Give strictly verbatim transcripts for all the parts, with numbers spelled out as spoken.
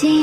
सो hey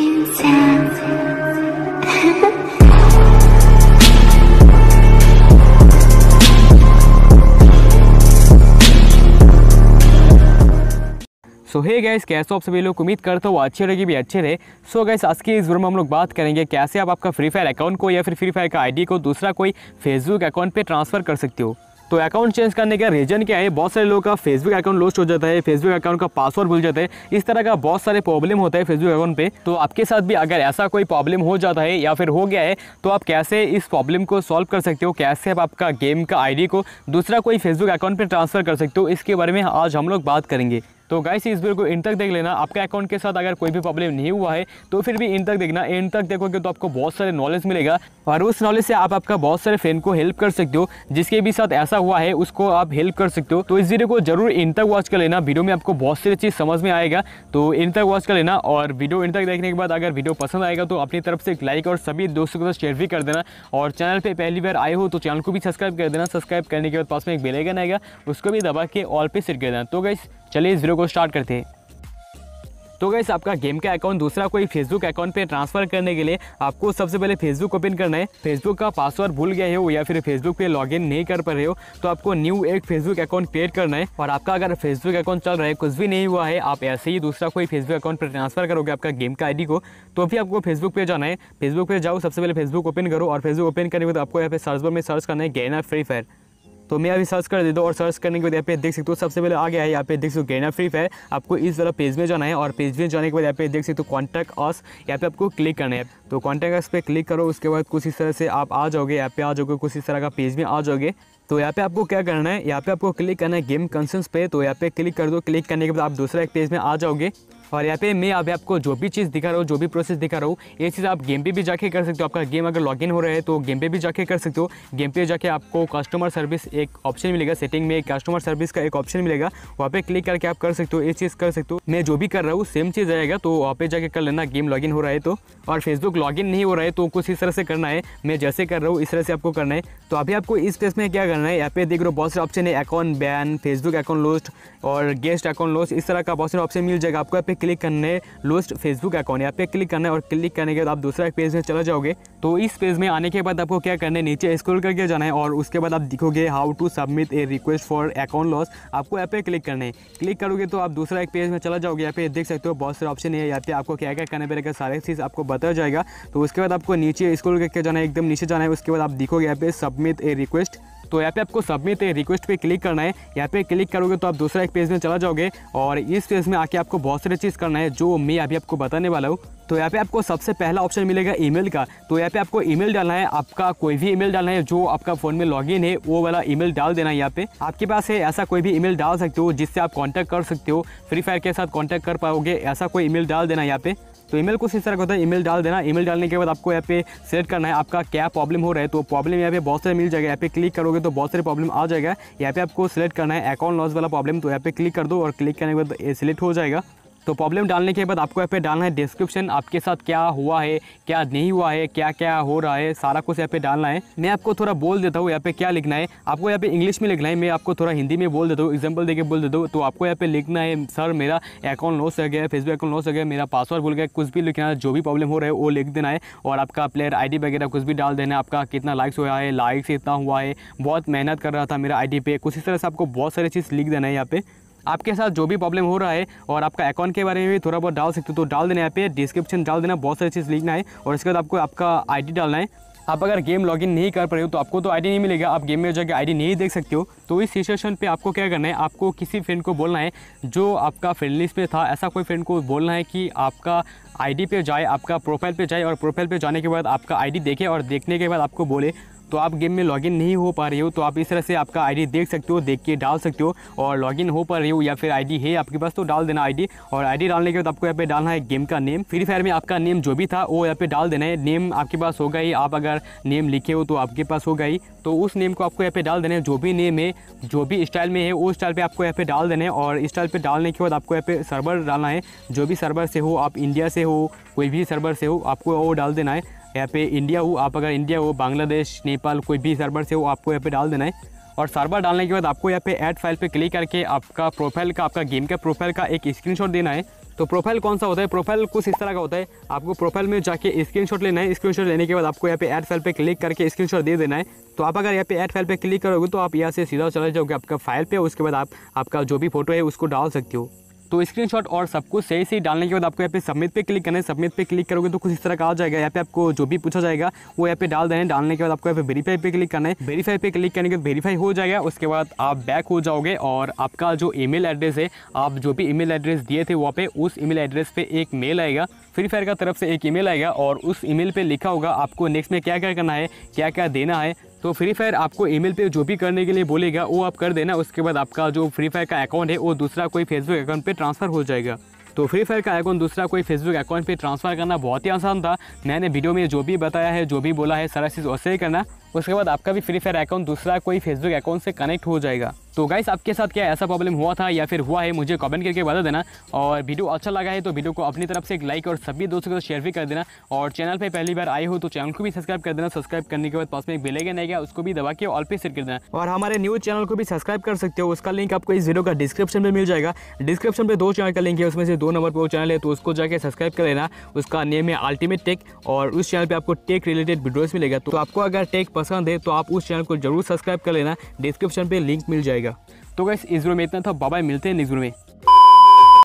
guys, कैसे हो आप सभी लोग। उम्मीद करता हूँ अच्छे रहेगी भी अच्छे रहे। सो गाइस, आज की इस वीडियो में हम लोग बात करेंगे कैसे आप आपका फ्री फायर अकाउंट को या फिर फ्री फायर का आईडी को दूसरा कोई फेसबुक अकाउंट पे ट्रांसफ़र कर सकते हो। तो अकाउंट चेंज करने का रीजन क्या है, बहुत सारे लोगों का फेसबुक अकाउंट लॉस्ट हो जाता है, फेसबुक अकाउंट का पासवर्ड भूल जाता है, इस तरह का बहुत सारे प्रॉब्लम होता है फेसबुक अकाउंट पे। तो आपके साथ भी अगर ऐसा कोई प्रॉब्लम हो जाता है या फिर हो गया है तो आप कैसे इस प्रॉब्लम को सॉल्व कर सकते हो, कैसे आप आपका गेम का आई डी को दूसरा कोई फेसबुक अकाउंट पर ट्रांसफ़र कर सकते हो, इसके बारे में आज हम लोग बात करेंगे। तो गाइस, इस वीडियो को एंड तक देख लेना। आपके अकाउंट के साथ अगर कोई भी प्रॉब्लम नहीं हुआ है तो फिर भी एंड तक देखना। एंड तक देखोगे तो आपको बहुत सारे नॉलेज मिलेगा और उस नॉलेज से आप आपका बहुत सारे फ्रेंड को हेल्प कर सकते हो, जिसके भी साथ ऐसा हुआ है उसको आप हेल्प कर सकते हो। तो इस वीडियो को जरूर एंड तक वॉच कर लेना, वीडियो में आपको बहुत सारी चीज़ समझ में आएगा। तो एंड तक वॉच कर लेना और वीडियो एंड तक देखने के बाद अगर वीडियो पसंद आएगा तो अपनी तरफ से एक लाइक और सभी दोस्तों के साथ शेयर भी कर देना। और चैनल पर पहली बार आए हो तो चैनल को भी सब्सक्राइब कर देना, सब्सक्राइब करने के बाद पास में एक बेल आइकन आएगा उसको भी दबा के ऑल पे सेट कर देना। तो गाइस, चलिए इस वीडियो को स्टार्ट करते हैं। तो गाइस, आपका गेम का अकाउंट दूसरा कोई फेसबुक अकाउंट पे ट्रांसफर करने के लिए आपको सबसे पहले फेसबुक ओपन करना है। फेसबुक का पासवर्ड भूल गए हो या फिर फेसबुक पे लॉगिन नहीं कर पा रहे हो तो आपको न्यू एक फेसबुक अकाउंट क्रिएट करना है। और आपका अगर फेसबुक अकाउंट चल रहा है, कुछ भी नहीं हुआ है, आप ऐसे ही दूसरा कोई फेसबुक अकाउंट पर ट्रांसफर करोगे आपका गेम का आई डी को, तो भी आपको फेसबुक पे जाना है। फेसबुक पर जाओ, सबसे पहले फेसबुक ओपन करो और फेसबुक ओपन करने के बाद आपको यहाँ पे सर्च बार में सर्च करना है Garena Free Fire। तो मैं अभी सर्च कर देता हूँ और सर्च करने के बाद यहाँ पे देख सकते हो सबसे पहले आ गया है, यहाँ पे देख सकते हो Garena Free Fire। आपको इस वाला पेज में जाना है और पेज में जाने के बाद यहाँ पे देख सकते हो कॉन्टैक्ट अस, यहाँ पे आपको क्लिक करना है। तो कॉन्टैक्ट अस पे क्लिक करो, उसके बाद कुछ इस तरह से आप आ जाओगे, यहाँ पे आ जाओगे, कुछ इस तरह का पेज में आ जाओगे। तो यहाँ पे आपको क्या करना है, यहाँ पे आपको क्लिक करना है गेम कंसर्न्स पे। तो यहाँ पे क्लिक कर दो, क्लिक करने के बाद आप दूसरा एक पेज में आ जाओगे और यहाँ पे मैं अभी आपको जो भी चीज़ दिखा रहा हूँ, जो भी प्रोसेस दिखा रहा हूँ, ये चीज़ आप गेम पे भी जाके कर सकते हो। आपका गेम अगर लॉगिन हो रहा है तो गेम पे भी जाके कर सकते हो। गेम पे जाके आपको कस्टमर सर्विस एक ऑप्शन मिलेगा, सेटिंग में कस्टमर सर्विस का एक ऑप्शन मिलेगा, वहाँ पे क्लिक करके आप कर सकते हो, ये चीज़ कर सकते हो। मैं जो भी कर रहा हूँ सेम चीज़ आएगा, तो वहाँ पर जाके कर लेना गेम लॉगिन हो रहा है तो। और फेसबुक लॉगिन नहीं हो रहा है तो कुछ इस तरह से करना है, मैं जैसे कर रहा हूँ इस तरह से आपको करना है। तो अभी आपको इस पेज में क्या करना है, यहाँ पे देख रहे हो बहुत सारे ऑप्शन है, account ban, Facebook account lost और गेस्ट अकाउंट लॉस्ट, इस तरह का बहुत सारे ऑप्शन मिल जाएगा आपको। क्लिक करना है लॉस्ट फेसबुक अकाउंट, यहाँ पे क्लिक करना है और क्लिक करने के बाद आप दूसरा एक पेज में चला जाओगे। तो इस पेज में आने के बाद आपको क्या करना है, नीचे स्क्रॉल करके जाना है और उसके बाद आप दिखोगे how to submit a request for account loss, आपको यहाँ पे क्लिक करना है। क्लिक करोगे तो आप दूसरा एक पेज में चला जाओगे, यहाँ पे देख सकते हो बहुत सारे ऑप्शन है, यहाँ पे आपको क्या क्या करना पड़ेगा सारी चीज़ आपको बताया जाएगा। तो उसके बाद आपको नीचे स्क्रॉल करके जाना है, एकदम नीचे जाना है, उसके बाद आप दिखोगे यहाँ पे सबमिट ए रिक्वेस्ट। तो यहाँ पे आपको सबमिट ए रिक्वेस्ट पे क्लिक करना है, यहाँ पे क्लिक करोगे तो आप दूसरा एक पेज में चला जाओगे और इस पेज में आके आपको बहुत सारी चीज़ करना है जो मैं अभी आपको बताने वाला हूँ। तो यहाँ पे आपको सबसे पहला ऑप्शन मिलेगा ईमेल का। तो यहाँ पे आपको ईमेल डालना है, आपका कोई भी ईमेल डालना है जो आपका फ़ोन में लॉगिन है वो वाला ईमेल डाल देना है। यहाँ पे आपके पास है ऐसा कोई भी ईमेल डाल सकते हो जिससे आप कांटेक्ट कर सकते हो, फ्री फायर के साथ कांटेक्ट कर पाओगे, ऐसा कोई ईमेल डाल देना यहाँ पे। तो ईमेल कुछ इस तरह का होता है, ईमेल डाल देना। ईमेल डालने के बाद आपको यहाँ पे सेलेक्ट करना है आपका क्या प्रॉब्लम हो रहा है। तो प्रॉब्लम यहाँ पे बहुत सारे मिल जाएगा, यहाँ पे क्लिक करोगे तो बहुत सारे प्रॉब्लम आ जाएगा। यहाँ पे आपको सेलेक्ट करना है अकाउंट लॉस वाला प्रॉब्लम, तो यहाँ पे क्लिक कर दो और क्लिक करने के बाद ये सिलेक्ट हो जाएगा। तो प्रॉब्लम डालने के बाद आपको यहाँ पे डालना है डिस्क्रिप्शन, आपके साथ क्या हुआ है, क्या नहीं हुआ है, क्या क्या हो रहा है, सारा कुछ यहाँ पे डालना है। मैं आपको थोड़ा बोल देता हूँ यहाँ पे क्या लिखना है। आपको यहाँ पे इंग्लिश में लिखना है, मैं आपको थोड़ा हिंदी में बोल देता हूँ, एग्जाम्पल देके बोल देता हूँ। तो आपको यहाँ पे लिखना है सर मेरा अकाउंट लॉस हो गया, फेसबुक अकाउंट लॉस हो गया, मेरा पासवर्ड भूल गया, कुछ भी लिखना है, जो भी प्रॉब्लम हो रहा है वो लिख देना है। और आपका प्लेयर आई डी वगैरह कुछ भी डाल देना है, आपका कितना लाइक्स हुआ है, लाइक्स इतना हुआ है, बहुत मेहनत कर रहा था मेरा आई डी पे, कुछ इस तरह से आपको बहुत सारी चीज़ लिख देना है यहाँ पे। आपके साथ जो भी प्रॉब्लम हो रहा है और आपका अकाउंट के बारे में भी थोड़ा बहुत डाल सकते हो, तो डाल देना यहाँ पे, डिस्क्रिप्शन डाल देना, बहुत सारी चीज़ लिखना है। और इसके बाद आपको आपका आईडी डालना है। आप अगर गेम लॉगिन नहीं कर पा रहे हो तो आपको तो आईडी नहीं मिलेगा, आप गेम में जाकर आईडी नहीं देख सकते हो। तो इस सिचुएशन पे आपको क्या करना है, आपको किसी फ्रेंड को बोलना है जो आपका फ्रेंड लिस्ट पे था, ऐसा कोई फ्रेंड को बोलना है कि आपका आईडी पे जाए, आपका प्रोफाइल पे जाए और प्रोफाइल पे जाने के बाद आपका आईडी देखे और देखने के बाद आपको बोले तो आप गेम में लॉगिन नहीं हो पा रहे हो। तो आप इस तरह से आपका आईडी देख सकते हो, देख के डाल सकते हो। और लॉगिन हो पा रहे हो या फिर आईडी है आपके पास तो डाल देना आईडी। और आईडी डालने के बाद आपको यहाँ पे डालना है गेम का नेम, फ्री फायर में आपका नेम जो भी था वो यहाँ पे डाल देना है। नेम आपके पास होगा ही, आप अगर नेम लिखे हो तो आपके पास होगा ही, तो उस नेम को आपको यहाँ पे डाल देना है, जो भी नेम है, जो भी स्टाइल में है उस स्टाइल पे आपको यहाँ पे डाल देना है। और स्टाइल पे डालने के बाद आपको यहाँ पे सर्वर डालना है, जो भी सर्वर से हो, आप इंडिया से हो, कोई भी सर्वर से हो, आपको वो डाल देना है। यहाँ पे इंडिया हो, आप अगर इंडिया हो, बांग्लादेश, नेपाल, कोई भी सर्वर से हो, आपको यहाँ पे डाल देना है। और सर्वर डालने के बाद आपको यहाँ पे ऐड फाइल पे क्लिक करके आपका प्रोफाइल का, आपका गेम का प्रोफाइल का एक स्क्रीनशॉट देना है। तो प्रोफाइल कौन सा होता है, प्रोफाइल कुछ इस तरह का होता है। आपको प्रोफाइल में जाके स्क्रीनशॉट लेना है। स्क्रीनशॉट लेने के बाद आपको यहाँ पे ऐड फाइल पे क्लिक करके स्क्रीनशॉट दे देना है। तो आप अगर यहाँ पे ऐड फाइल पे क्लिक करोगे तो आप यहाँ से सीधा चला जाओगे आपका फाइल पे। उसके बाद आप आपका जो भी फोटो है उसको डाल सकते हो। तो स्क्रीनशॉट और सब कुछ सही से डालने के बाद आपको यहाँ पे सबमिट पे क्लिक करना है। सबमिट पे क्लिक करोगे तो कुछ इस तरह का आ जाएगा। यहाँ पे आपको जो भी पूछा जाएगा वो यहाँ पे डाल देना है। डालने के बाद आपको यहाँ पे वेरीफाई पे क्लिक करना है। वेरीफाई पे क्लिक करने के बाद वेरीफाई हो जाएगा। उसके बाद आप बैक हो जाओगे और आपका जो ईमेल एड्रेस है, आप जो भी ईमेल एड्रेस दिए थे वहाँ पे, उस ईमेल एड्रेस पे एक मेल आएगा, फ्री फायर की तरफ से एक ईमेल आएगा और उस ईमेल पे लिखा होगा आपको नेक्स्ट में क्या क्या करना है, क्या क्या देना है। तो फ्री फायर आपको ईमेल पे जो भी करने के लिए बोलेगा वो आप कर देना। उसके बाद आपका जो फ्री फायर का अकाउंट है वो दूसरा कोई फेसबुक अकाउंट पे ट्रांसफ़र हो जाएगा। तो फ्री फायर का अकाउंट दूसरा कोई फेसबुक अकाउंट पे ट्रांसफ़र करना बहुत ही आसान था। मैंने वीडियो में जो भी बताया है, जो भी बोला है, सारा चीज़ वैसे ही करना। उसके बाद आपका भी फ्री फायर अकाउंट दूसरा कोई फेसबुक अकाउंट से कनेक्ट हो जाएगा। तो गाइस, आपके साथ क्या ऐसा प्रॉब्लम हुआ था या फिर हुआ है, मुझे कमेंट करके बता देना। और वीडियो अच्छा लगा है तो वीडियो को अपनी तरफ से एक लाइक और सभी दोस्तों के साथ शेयर भी कर देना। और चैनल पे पहली बार आए हो तो चैनल को भी सब्सक्राइब कर देना। सब्सक्राइब करने के बाद पास में एक बेल आइकन आएगा, उसको भी दबा के ऑल पे सेट कर देना। और हमारे न्यूज़ चैनल को भी सब्सक्राइब कर सकते हो। उसका लिंक आपको इस वीडियो का डिस्क्रिप्शन में मिल जाएगा। डिस्क्रिप्शन पर दो चैनल का लिंक है, उसमें से दो नंबर पर वो चैनल है, तो उसको जाकर सब्सक्राइब कर लेना। उसका नेम है अल्टीमेट टेक और उस चैनल पर आपको टेक रिलेटेड वीडियोज़ मिलेगा। तो आपको अगर टेक पसंद है तो आप उस चैनल को जरूर सब्सक्राइब कर लेना। डिस्क्रिप्शन पे लिंक मिल जाएगा। तो गाइस, इस वीडियो में इतना था। बाय बाय, मिलते हैं नेक्स्ट वीडियो में।